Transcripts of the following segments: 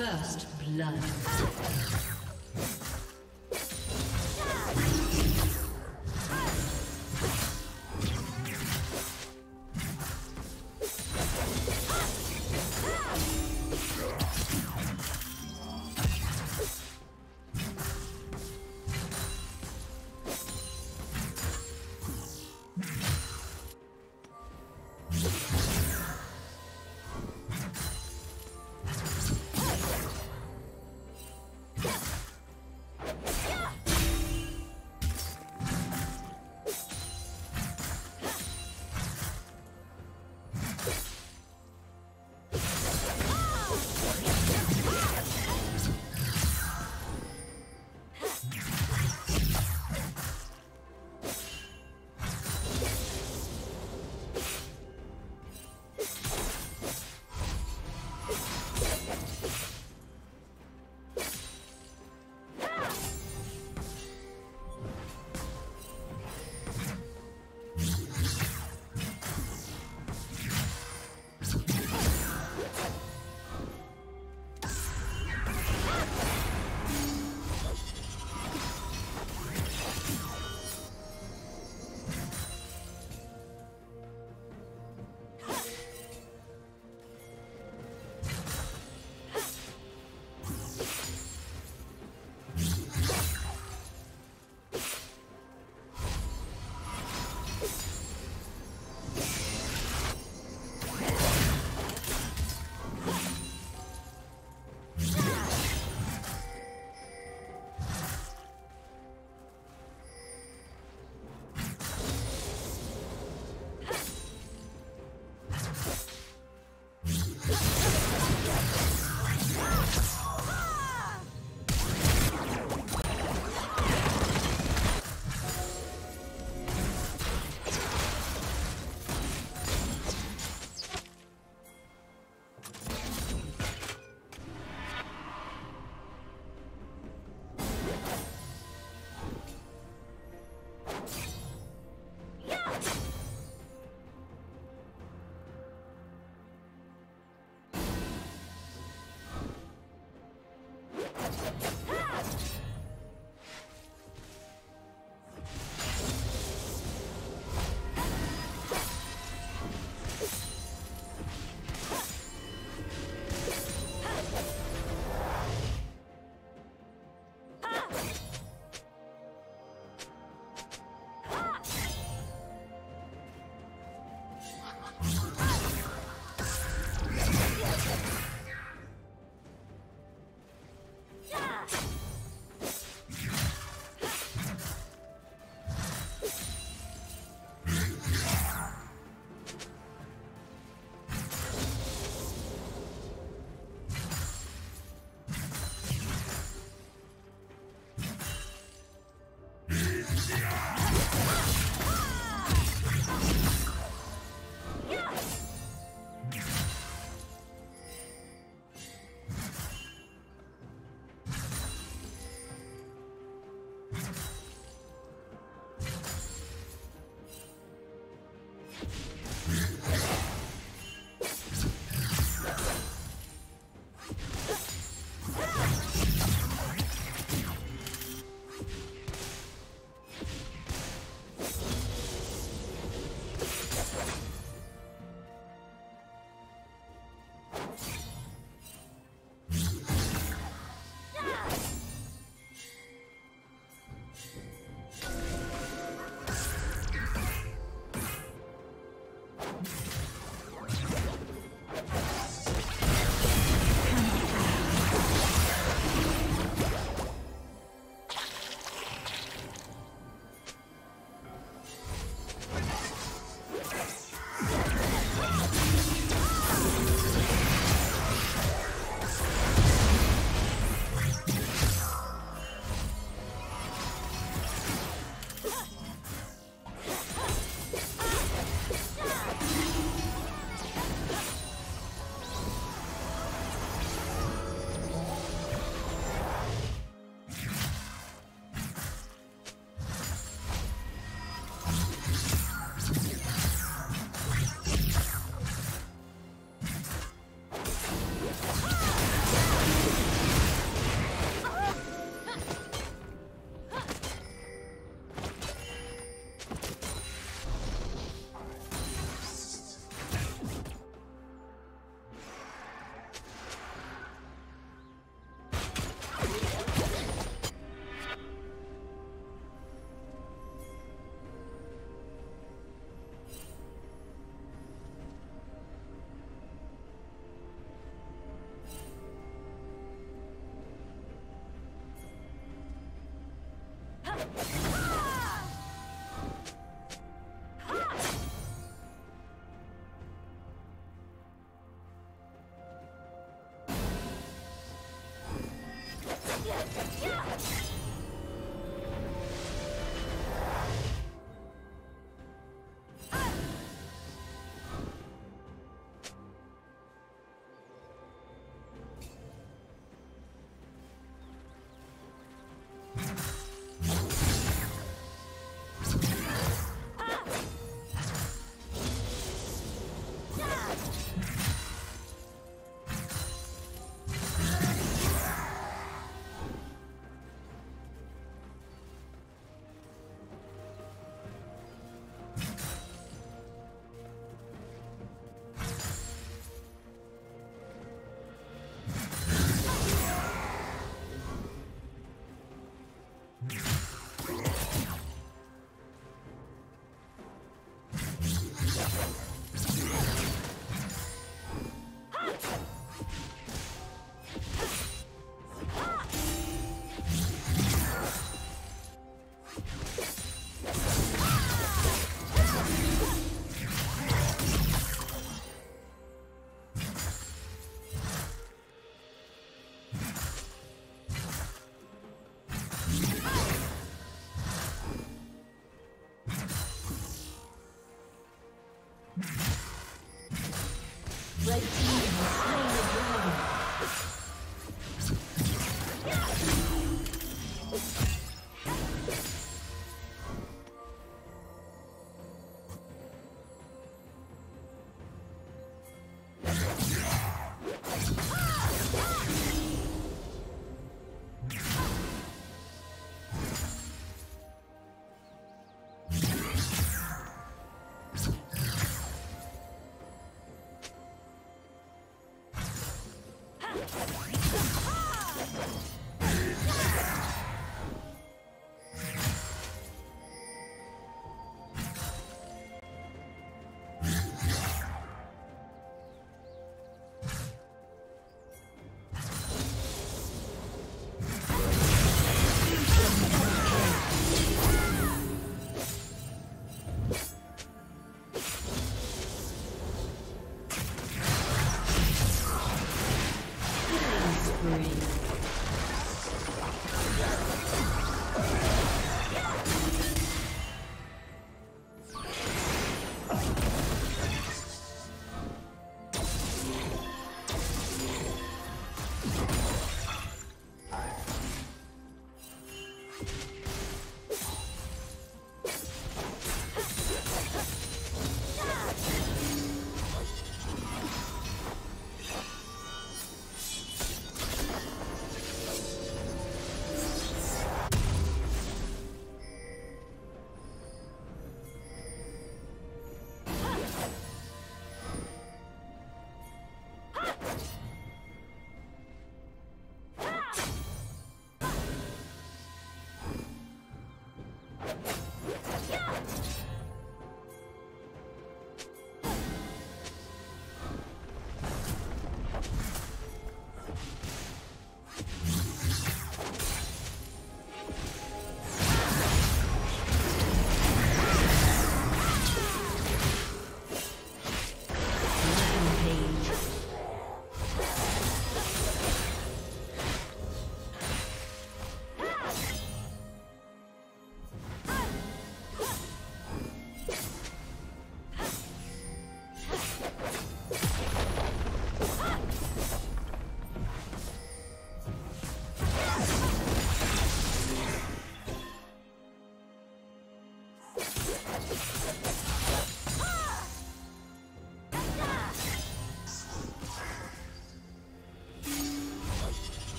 First blood.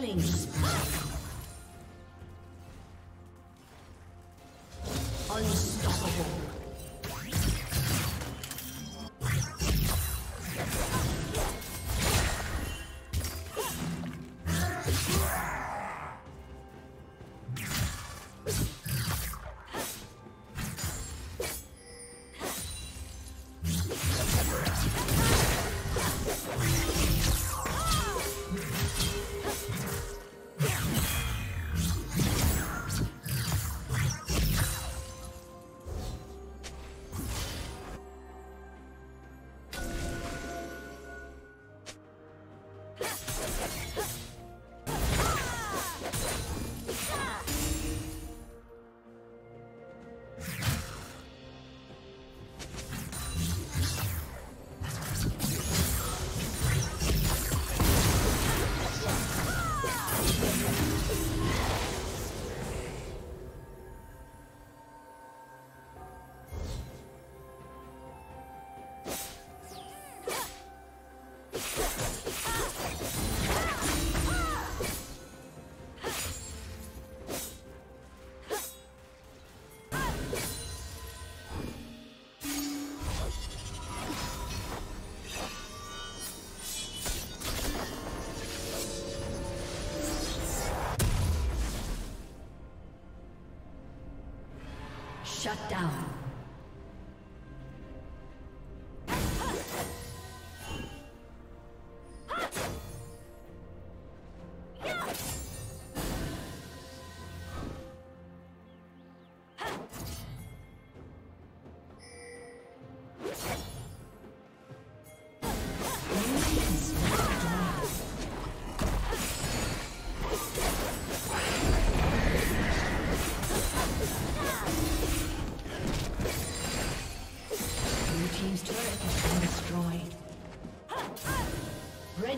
Killing spree. Shut down.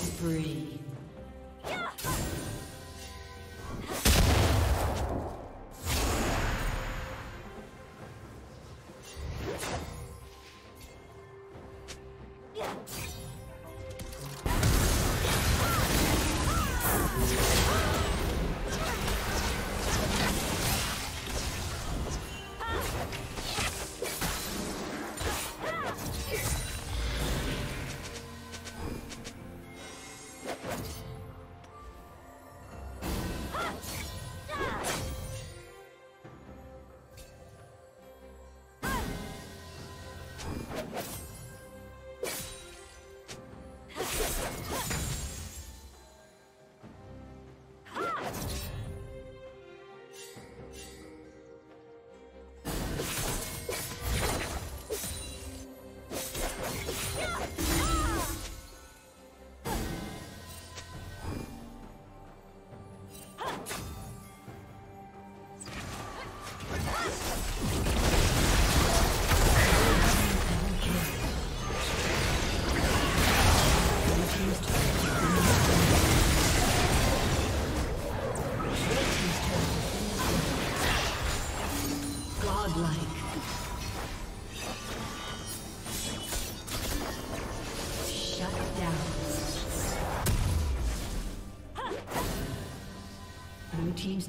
Spree. Team's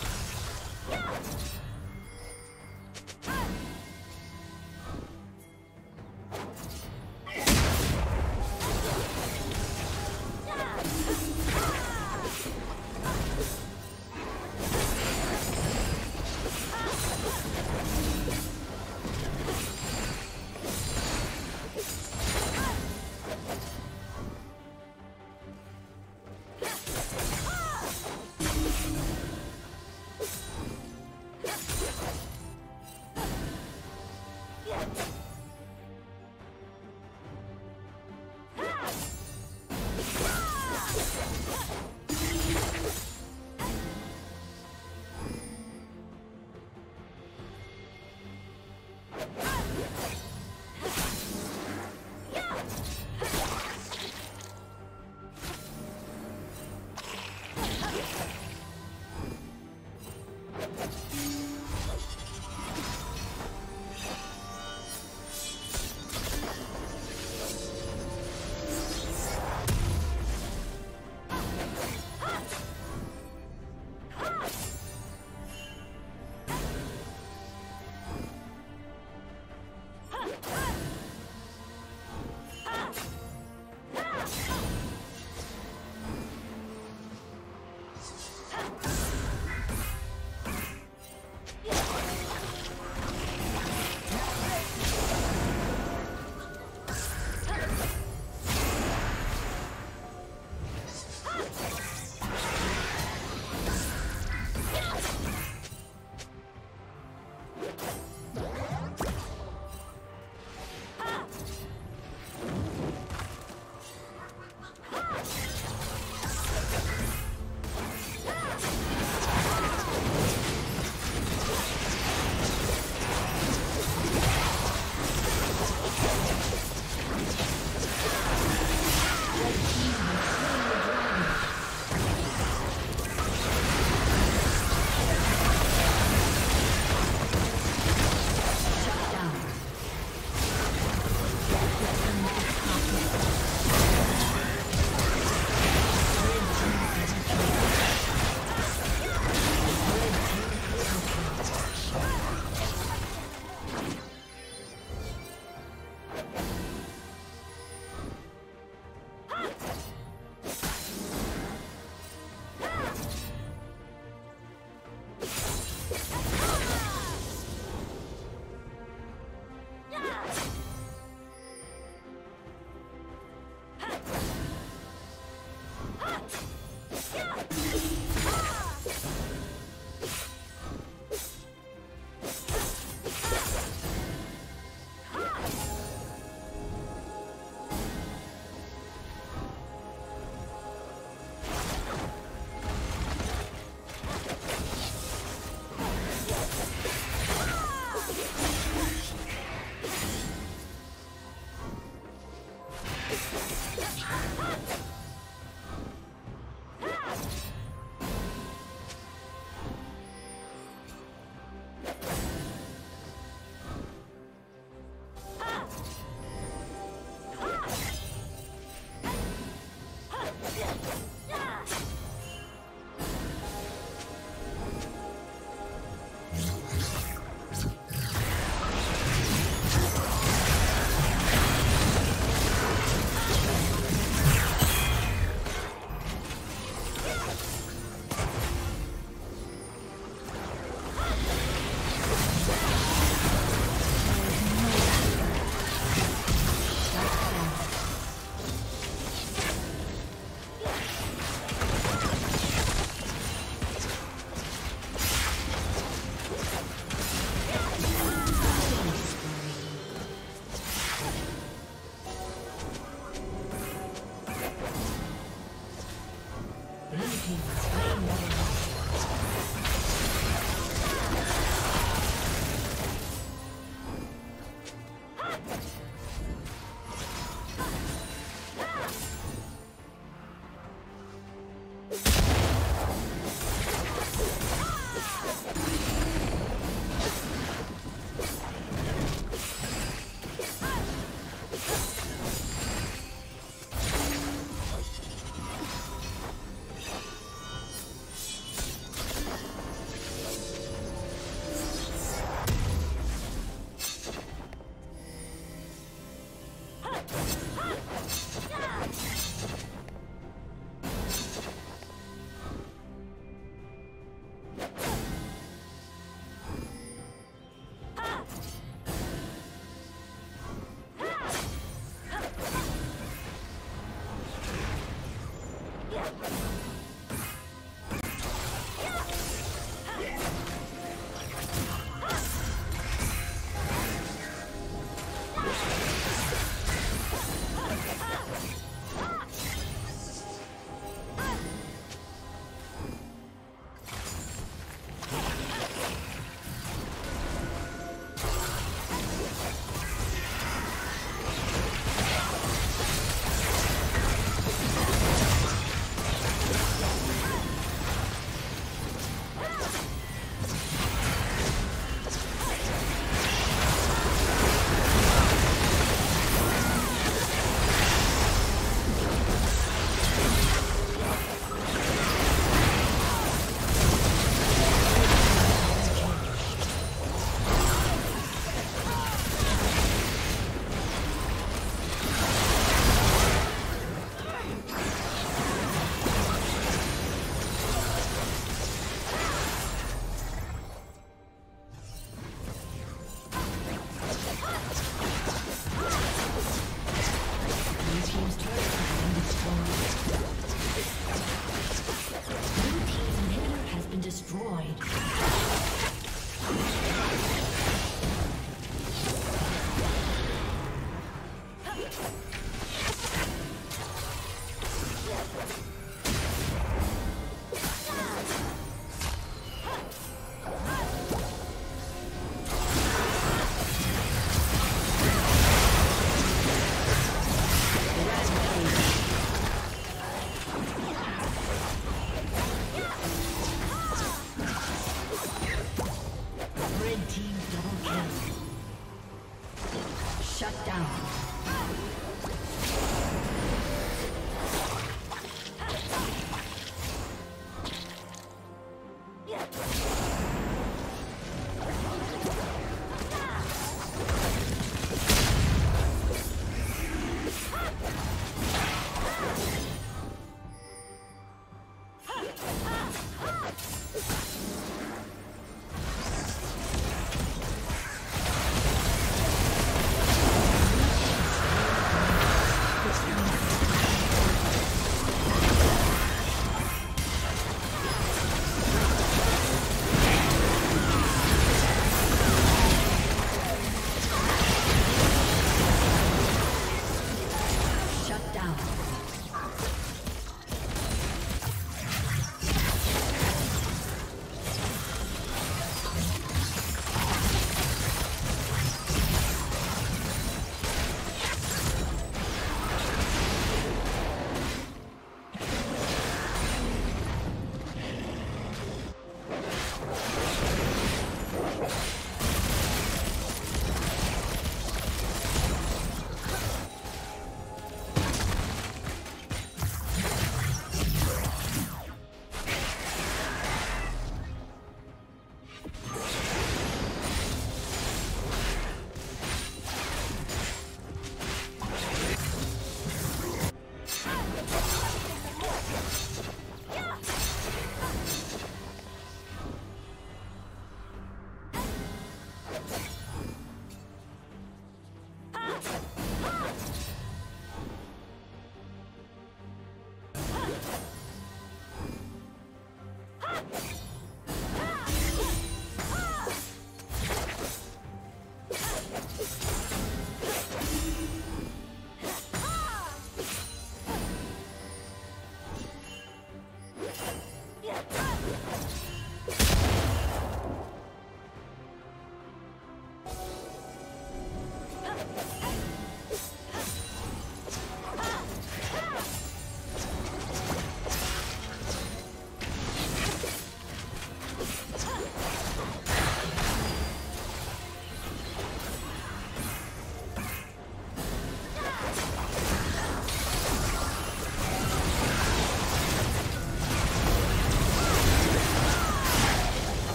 Shut down.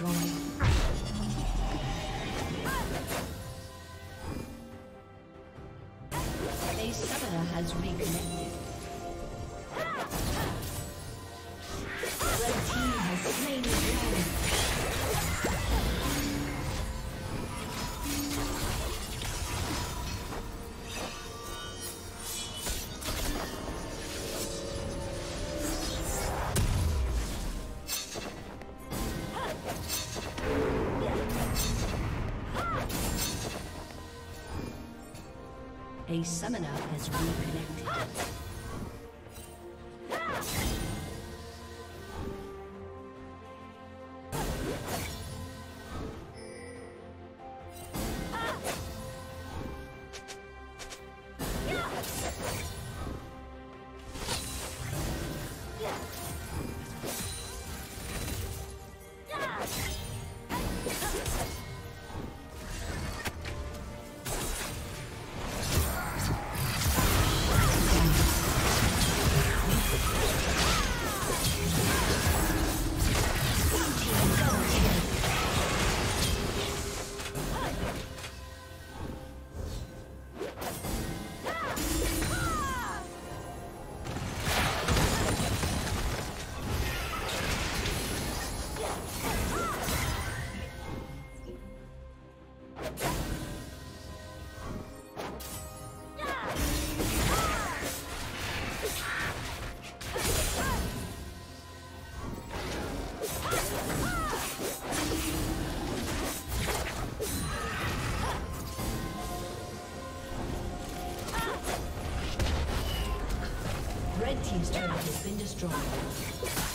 destroyed. A summoner has reconnected. Red team has slain the dragon. A summoner has reconnected. Red team's turret has been destroyed.